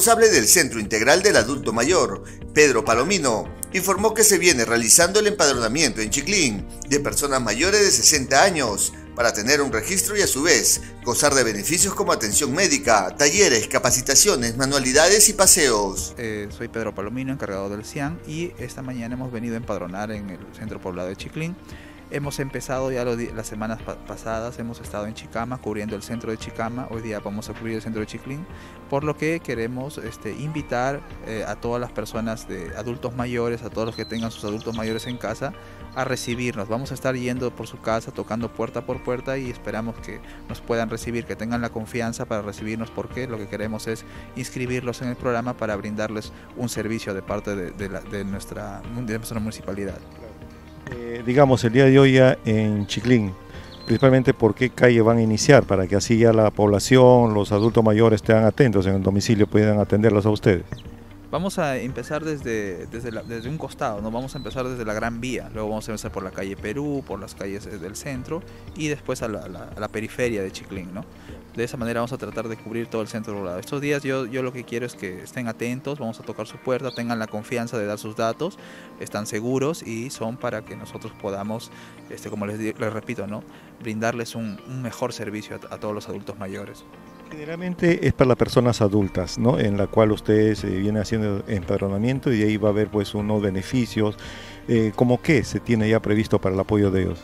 responsable del Centro Integral del Adulto Mayor, Pedro Palomino, informó que se viene realizando el empadronamiento en Chiclín de personas mayores de 60 años para tener un registro y a su vez gozar de beneficios como atención médica, talleres, capacitaciones, manualidades y paseos. Soy Pedro Palomino, encargado del CIAM, y esta mañana hemos venido a empadronar en el centro poblado de Chiclín. Hemos empezado ya las semanas pasadas, hemos estado en Chicama cubriendo el centro de Chicama, hoy día vamos a cubrir el centro de Chiclín, por lo que queremos invitar a todas las personas, adultos mayores, a todos los que tengan sus adultos mayores en casa, a recibirnos. Vamos a estar yendo por su casa, tocando puerta por puerta, y esperamos que nos puedan recibir, que tengan la confianza para recibirnos, porque lo que queremos es inscribirlos en el programa para brindarles un servicio de parte de nuestra municipalidad. Digamos, el día de hoy ya en Chiclín, principalmente por qué calle van a iniciar, para que así ya la población, los adultos mayores estén atentos en el domicilio, puedan atenderlos a ustedes. Vamos a empezar desde un costado, ¿no? Vamos a empezar desde la Gran Vía, luego vamos a empezar por la calle Perú, por las calles del centro y después a la periferia de Chiclín, ¿no? De esa manera vamos a tratar de cubrir todo el centro poblado. Estos días yo lo que quiero es que estén atentos, vamos a tocar su puerta, tengan la confianza de dar sus datos, están seguros y son para que nosotros podamos, como les repito, ¿no?, brindarles un mejor servicio a todos los adultos mayores. Generalmente es para las personas adultas, ¿no?, en la cual ustedes vienen haciendo empadronamiento y ahí va a haber pues unos beneficios, ¿cómo qué se tiene ya previsto para el apoyo de ellos?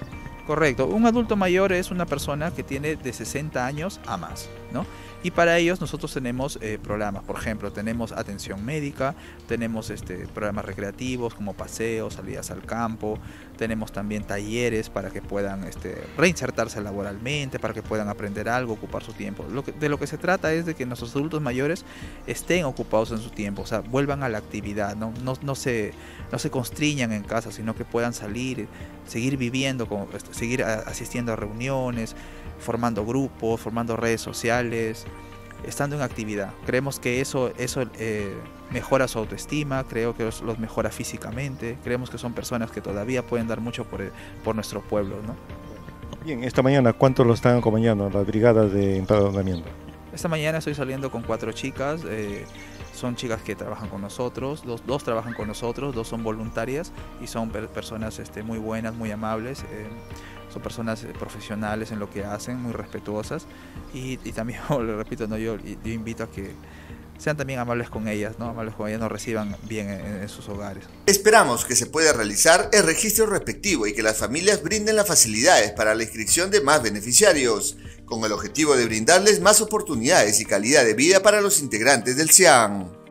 Correcto, un adulto mayor es una persona que tiene de 60 años a más, ¿no? Y para ellos nosotros tenemos programas, por ejemplo, tenemos atención médica, tenemos programas recreativos como paseos, salidas al campo, tenemos también talleres para que puedan reinsertarse laboralmente, para que puedan aprender algo, ocupar su tiempo. De lo que se trata es de que nuestros adultos mayores estén ocupados en su tiempo, o sea, vuelvan a la actividad, no se constriñan en casa, sino que puedan salir, seguir viviendo, seguir asistiendo a reuniones, formando grupos, formando redes sociales, estando en actividad. Creemos que eso mejora su autoestima, creo que los mejora físicamente, creemos que son personas que todavía pueden dar mucho por nuestro pueblo, ¿no? Bien, esta mañana, ¿cuántos lo están acompañando a las brigadas de empadronamiento? Esta mañana estoy saliendo con 4 chicas, son chicas que trabajan con nosotros, dos trabajan con nosotros, 2 son voluntarias y son personas muy buenas, muy amables, son personas profesionales en lo que hacen, muy respetuosas y también, le repito, ¿no?, yo invito a que sean también amables con ellas, ¿no? Amables con ellas, nos reciban bien en sus hogares. Esperamos que se pueda realizar el registro respectivo y que las familias brinden las facilidades para la inscripción de más beneficiarios, con el objetivo de brindarles más oportunidades y calidad de vida para los integrantes del CIAM.